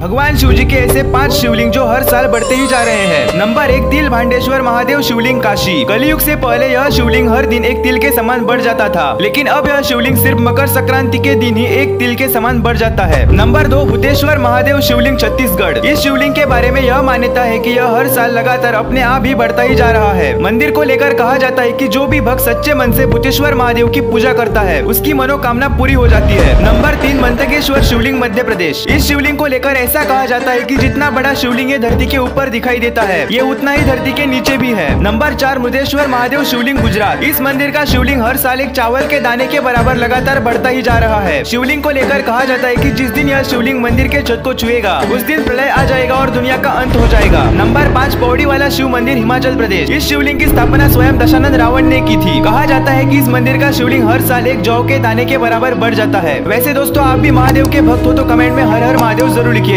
भगवान शिव जी के ऐसे 5 शिवलिंग जो हर साल बढ़ते ही जा रहे हैं। नंबर 1, दिल भांडेश्वर महादेव शिवलिंग काशी। कलयुग से पहले यह शिवलिंग हर दिन एक तिल के समान बढ़ जाता था, लेकिन अब यह शिवलिंग सिर्फ मकर संक्रांति के दिन ही एक तिल के समान बढ़ जाता है। नंबर 2, भूतेश्वर महादेव शिवलिंग छत्तीसगढ़। इस शिवलिंग के बारे में यह मान्यता है कि यह हर साल लगातार अपने आप ही बढ़ता ही जा रहा है। मंदिर को लेकर कहा जाता है कि जो भी भक्त सच्चे मन से भूतेश्वर महादेव की पूजा करता है उसकी मनोकामना पूरी हो जाती है। नंबर 3, मंत्रेश्वर शिवलिंग मध्य प्रदेश। इस शिवलिंग को लेकर ऐसा कहा जाता है कि जितना बड़ा शिवलिंग ये धरती के ऊपर दिखाई देता है, ये उतना ही धरती के नीचे भी है। नंबर 4, मृदेश्वर महादेव शिवलिंग गुजरात। इस मंदिर का शिवलिंग हर साल एक चावल के दाने के बराबर लगातार बढ़ता ही जा रहा है। शिवलिंग को लेकर कहा जाता है कि जिस दिन यह शिवलिंग मंदिर के छत को छुएगा उस दिन प्रलय आ जाएगा और दुनिया का अंत हो जाएगा। नंबर 5, पौड़ी वाला शिव मंदिर हिमाचल प्रदेश। इस शिवलिंग की स्थापना स्वयं दशानंद रावण ने की थी। कहा जाता है कि इस मंदिर का शिवलिंग हर साल एक जौ के दाने के बराबर बढ़ जाता है। वैसे दोस्तों, आप भी महादेव के भक्त हो तो कमेंट में हर हर महादेव जरूर लिखिए।